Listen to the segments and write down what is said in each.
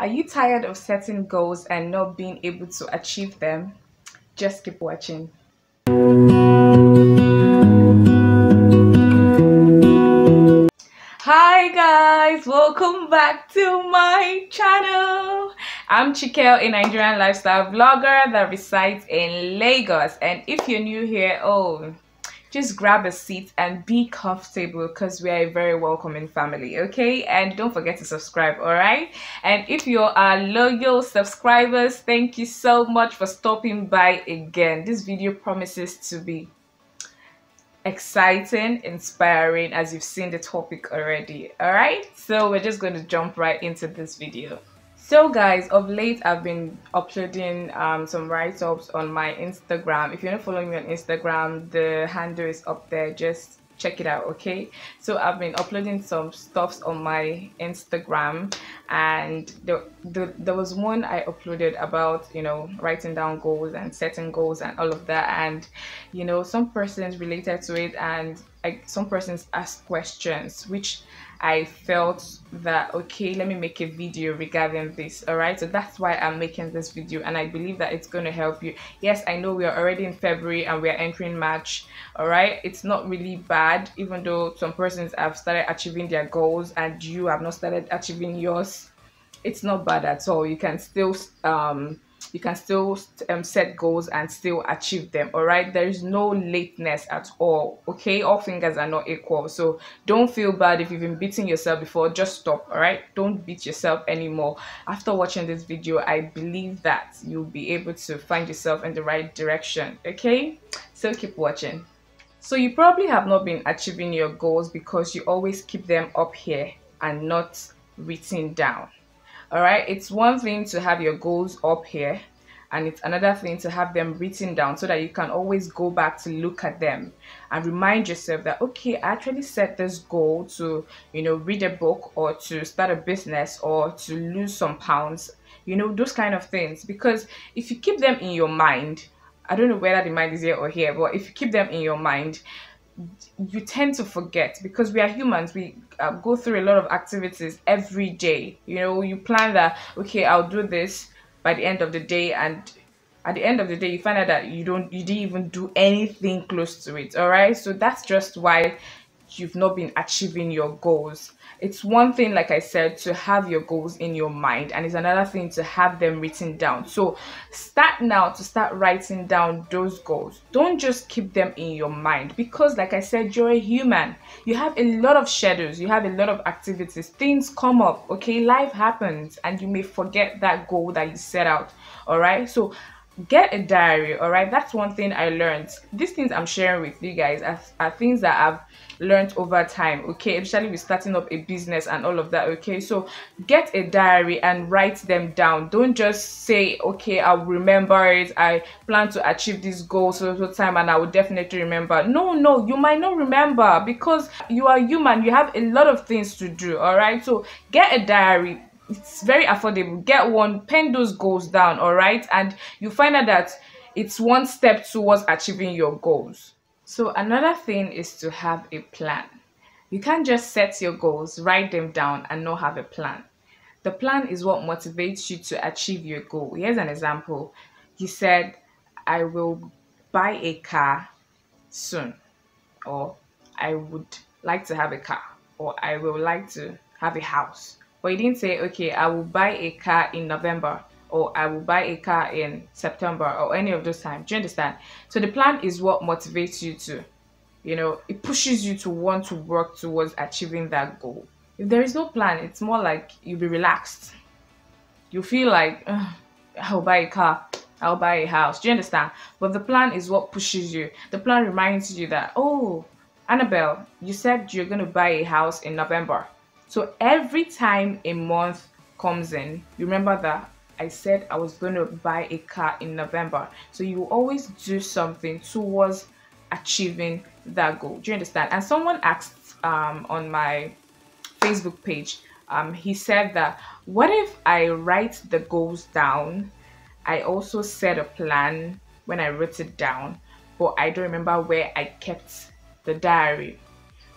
Are you tired of setting goals and not being able to achieve them? Just keep watching. Hi guys, welcome back to my channel. I'm Chikel, a Nigerian lifestyle vlogger that resides in Lagos. And if you're new here, just grab a seat and be comfortable because we are a very welcoming family, okay? And don't forget to subscribe, all right? And if you are loyal subscribers, thank you so much for stopping by again. This video promises to be exciting, inspiring, as you've seen the topic already, all right? So we're just going to jump right into this video. So guys, of late I've been uploading some write-ups on my Instagram. If you're not following me on Instagram, the handle is up there, just check it out, okay? So I've been uploading some stuffs on my Instagram, and there was one I uploaded about, you know, writing down goals and setting goals and all of that, and you know, some persons related to it, and some persons asked questions, which I felt that, okay, let me make a video regarding this, all right? So that's why I'm making this video, and I believe that it's going to help you. Yes, I know we are already in February and we are entering March, all right? It's not really bad, even though some persons have started achieving their goals and you have not started achieving yours. It's not bad at all. You can still set goals and still achieve them, all right? There is no lateness at all, okay? All fingers are not equal, so don't feel bad if you've been beating yourself before. Just stop, all right? Don't beat yourself anymore. After watching this video, I believe that you'll be able to find yourself in the right direction, okay? So keep watching. So you probably have not been achieving your goals because you always keep them up here and not written down. All right, it's one thing to have your goals up here, and it's another thing to have them written down so that you can always go back to look at them and remind yourself that, okay, I actually set this goal to, you know, read a book or to start a business or to lose some pounds, you know, those kind of things. Because if you keep them in your mind, I don't know whether the mind is here or here, but if you keep them in your mind, you tend to forget, because we are humans. We go through a lot of activities every day. You know, you plan that, okay, I'll do this by the end of the day, and at the end of the day you find out that you didn't even do anything close to it, all right? So that's just why you've not been achieving your goals. It's one thing, like I said, to have your goals in your mind, and it's another thing to have them written down. So start now to start writing down those goals. Don't just keep them in your mind, because like I said, you're a human. You have a lot of shadows, you have a lot of activities, things come up, okay? Life happens, and you may forget that goal that you set out, all right? So get a diary, all right? That's one thing I learned. These things I'm sharing with you guys are things that I've learned over time, okay? Especially with starting up a business and all of that, okay? So get a diary and write them down. Don't just say, okay, I'll remember it, I plan to achieve this goal so time, and I will definitely remember. No, you might not remember, because you are human, you have a lot of things to do, all right? So get a diary. It's very affordable. Get one, pen those goals down, all right? And you find out that it's one step towards achieving your goals. So another thing is to have a plan. You can't just set your goals, write them down, and not have a plan. The plan is what motivates you to achieve your goal. Here's an example. He said, I will buy a car soon, or I would like to have a car, or I will like to have a house. But you didn't say, okay, I will buy a car in November, or I will buy a car in September, or any of those times. Do you understand? So the plan is what motivates you to, you know, it pushes you to want to work towards achieving that goal. If there is no plan, it's more like you'll be relaxed. You feel like, I'll buy a car, I'll buy a house. Do you understand? But the plan is what pushes you. The plan reminds you that, oh, Annabelle, you said you're going to buy a house in November. So every time a month comes in, you remember that I said I was going to buy a car in November. So you always do something towards achieving that goal. Do you understand? And someone asked on my Facebook page, he said that, what if I write the goals down? I also set a plan when I wrote it down, but I don't remember where I kept the diary.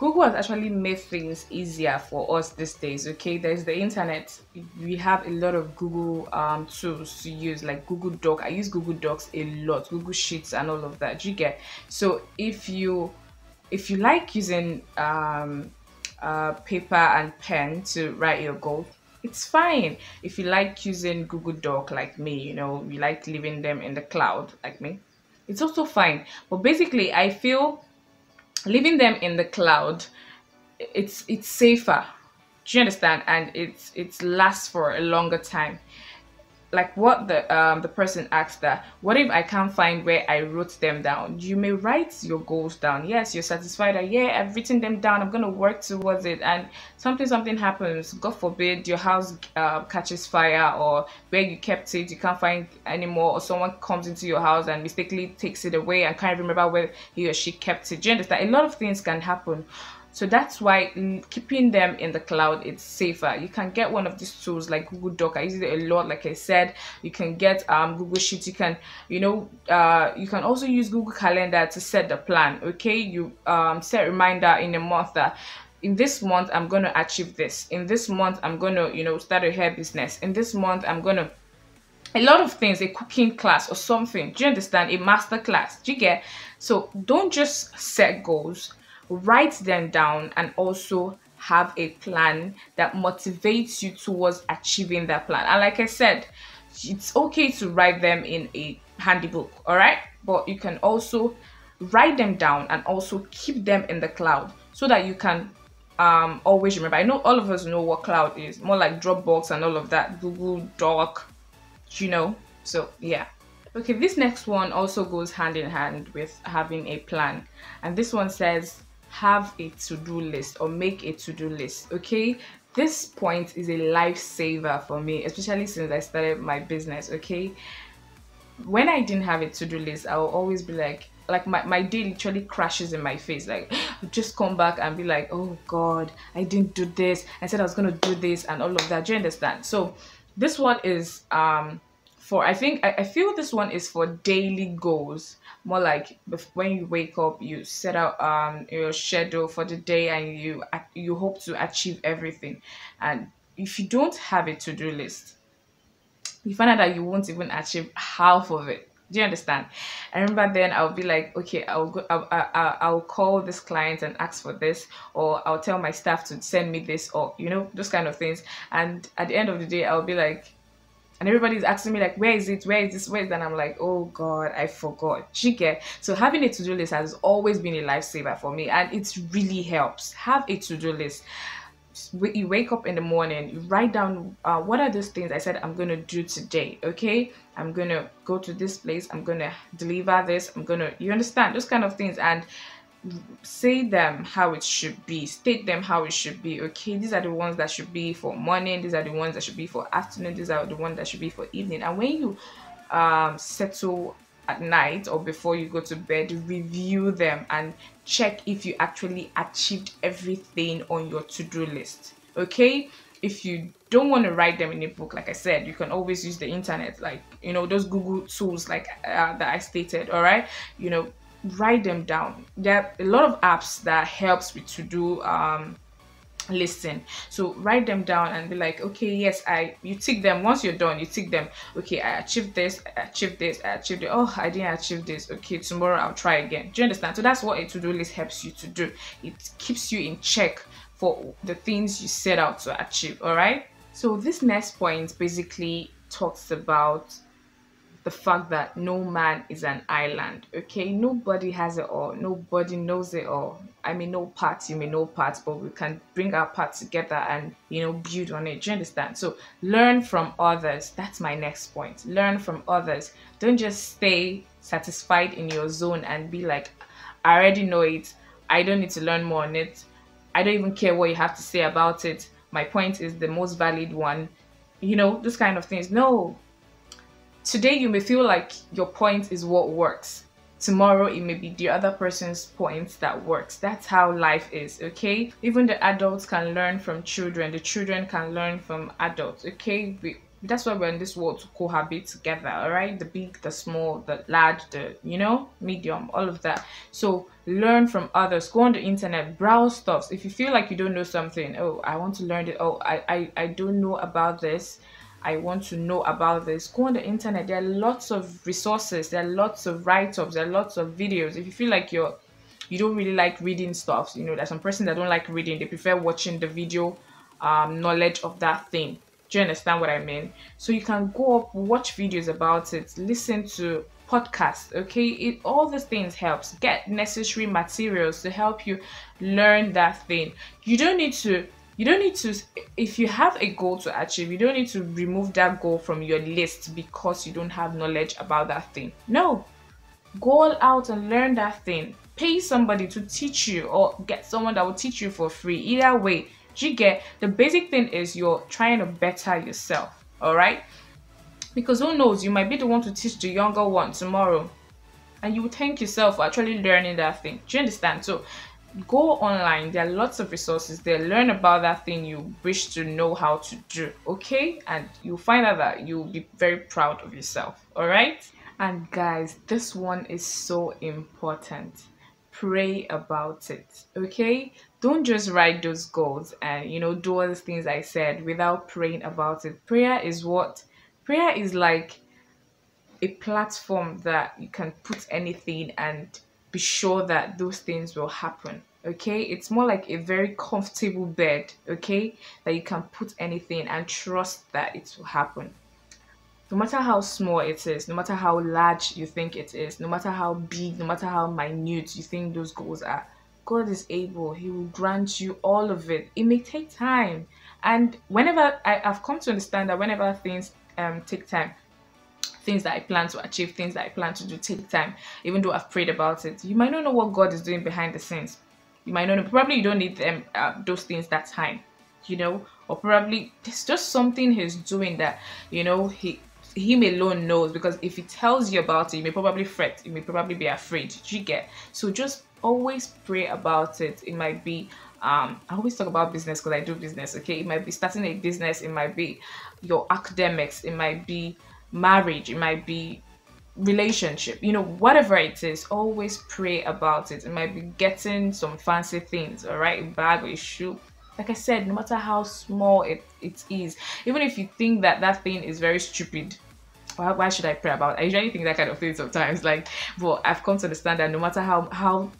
Google has actually made things easier for us these days, okay? There's the internet. We have a lot of Google tools to use, like Google Docs. I use Google Docs a lot, Google Sheets and all of that, you get. So if you like using paper and pen to write your goal, it's fine. If you like using Google Doc like me, you know, you like leaving them in the cloud like me, it's also fine. But basically, I feel leaving them in the cloud, it's safer. Do you understand? And it lasts for a longer time. Like what the person asked, that what if I can't find where I wrote them down? You may write your goals down. Yes, you're satisfied that, yeah, I've written them down, I'm gonna work towards it, and something happens. God forbid your house catches fire, or where you kept it you can't find anymore, or someone comes into your house and mistakenly takes it away and can't remember where he or she kept it. Do you understand? A lot of things can happen. So that's why keeping them in the cloud, it's safer. You can get one of these tools like Google Doc. I use it a lot, like I said. You can get Google Sheets. You can, you know, you can also use Google Calendar to set the plan. Okay, you set reminder in a month that in this month I'm gonna achieve this. In this month I'm gonna, you know, start a hair business. In this month I'm gonna. A lot of things, a cooking class or something. Do you understand? A master class. Do you get? So don't just set goals. Write them down and also have a plan that motivates you towards achieving that plan. And like I said, it's okay to write them in a handybook, all right? But you can also write them down and also keep them in the cloud so that you can always remember. I know all of us know what cloud is, more like Dropbox and all of that, Google Doc, you know, so yeah. Okay, this next one also goes hand in hand with having a plan. And this one says, have a to-do list or make a to-do list, okay? This point is a lifesaver for me, especially since I started my business, okay? When I didn't have a to-do list, I would always be like my day literally crashes in my face. Like, I'd just come back and be like, oh God, I didn't do this. I said I was gonna do this and all of that, do you understand? So this one is, I feel this one is for daily goals, more like when you wake up, you set out your schedule for the day and you hope to achieve everything. And if you don't have a to-do list, you find out that you won't even achieve half of it. Do you understand? I remember then I'll be like, okay, I'll call this client and ask for this, or I'll tell my staff to send me this, or you know, those kind of things. And at the end of the day, I'll be like, and everybody's asking me like, where is it? Where is this? Where is that? And I'm like, oh God, I forgot. Chikel. So having a to-do list has always been a lifesaver for me, and it really helps. Have a to-do list. You wake up in the morning, you write down what are those things I said I'm going to do today, okay? I'm going to go to this place. I'm going to deliver this. I'm going to, you understand, those kind of things. And say them how it should be, state them how it should be, okay? These are the ones that should be for morning, these are the ones that should be for afternoon, these are the ones that should be for evening. And when you settle at night or before you go to bed, review them and check if you actually achieved everything on your to-do list, okay? If you don't want to write them in a book, like I said, you can always use the internet, like, you know, those Google tools like that I stated, all right? You know, write them down. There are a lot of apps that helps with to do listing, so write them down and be like, okay, yes, you tick them. Once you're done, you tick them. Okay, I achieved this, I achieved this, I achieved it. Oh, I didn't achieve this. Okay, tomorrow I'll try again. Do you understand? So that's what a to-do list helps you to do. It keeps you in check for the things you set out to achieve, all right? So this next point basically talks about the fact that no man is an island, okay? Nobody has it all, nobody knows it all. I may know parts, you may know parts, but we can bring our parts together and, you know, build on it. Do you understand? So learn from others. That's my next point. Learn from others. Don't just stay satisfied in your zone and be like, I already know it, I don't need to learn more on it, I don't even care what you have to say about it, my point is the most valid one, you know, those kind of things. No. Today you may feel like your point is what works. Tomorrow it may be the other person's point that works. That's how life is, okay? Even the adults can learn from children. The children can learn from adults, okay? That's why we're in this world, to cohabit together, all right? The big, the small, the large, the, you know, medium, all of that. So learn from others, go on the internet, browse stuff. If you feel like you don't know something, oh, I want to learn it, oh, I don't know about this, I want to know about this, go on the internet. There are lots of resources, there are lots of write-ups, there are lots of videos. If you feel like you don't really like reading stuff, you know, there's some person that don't like reading, they prefer watching the video knowledge of that thing. Do you understand what I mean? So you can go up, watch videos about it, listen to podcasts, okay? All these things helps. Get necessary materials to help you learn that thing. You don't need to, if you have a goal to achieve, you don't need to remove that goal from your list because you don't have knowledge about that thing. No, go all out and learn that thing. Pay somebody to teach you or get someone that will teach you for free. Either way, you get the basic thing is you're trying to better yourself, all right? Because who knows, you might be the one to teach the younger one tomorrow and you will thank yourself for actually learning that thing. Do you understand? So go online, there are lots of resources there, learn about that thing you wish to know how to do, okay? And you'll find out that you'll be very proud of yourself, all right? And guys, this one is so important. Pray about it, okay? Don't just write those goals and, you know, do all the things I said without praying about it. Prayer is what? Prayer is like a platform that you can put anything and be sure that those things will happen, okay? It's more like a very comfortable bed, okay? That you can put anything and trust that it will happen. No matter how small it is, no matter how large you think it is, no matter how big, no matter how minute you think those goals are, God is able. He will grant you all of it. It may take time. And whenever I've come to understand that whenever things take time, things that I plan to achieve, things that I plan to do take time, even though I've prayed about it, you might not know what God is doing behind the scenes. You might not know. Probably you don't need them, those things that time, you know, or probably it's just something he's doing that, you know, him alone knows, because if he tells you about it, you may probably fret, you may probably be afraid. You get? So just always pray about it. It might be I always talk about business because I do business, okay? It might be starting a business, it might be your academics, it might be marriage, it might be relationship, you know, whatever it is, always pray about it. It might be getting some fancy things, all right, a bag or a shoe. Like I said, no matter how small it is, even if you think that that thing is very stupid, why should I pray about it? I usually think that kind of thing sometimes, like, well, I've come to understand that no matter how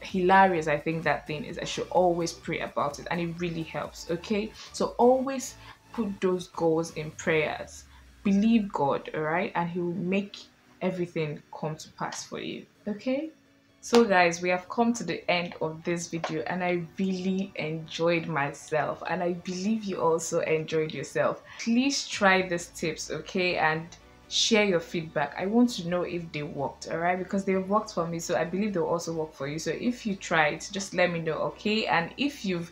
hilarious I think that thing is, I should always pray about it, and it really helps, okay? So always put those goals in prayers. Believe God, all right? And he will make everything come to pass for you, okay? So guys, we have come to the end of this video and I really enjoyed myself, and I believe you also enjoyed yourself. Please try these tips, okay, and share your feedback. I want to know if they worked, all right, because they worked for me, so I believe they'll also work for you. So if you tried, just let me know, okay? And if you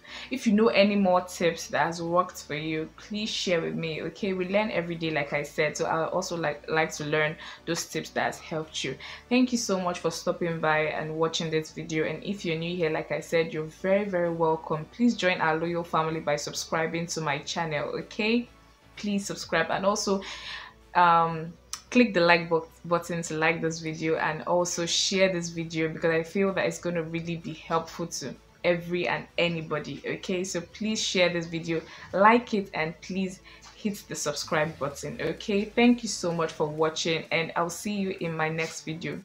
know any more tips that has worked for you, please share with me, okay? We learn every day, like I said, so I also like to learn those tips that has helped you. Thank you so much for stopping by and watching this video, and if you're new here, like I said, you're very, very welcome. Please join our loyal family by subscribing to my channel, okay? Please subscribe, and also click the like button to like this video, and also share this video, because I feel that it's going to really be helpful to every and anybody, okay? So please share this video, like it, and please hit the subscribe button, okay? Thank you so much for watching, and I'll see you in my next video.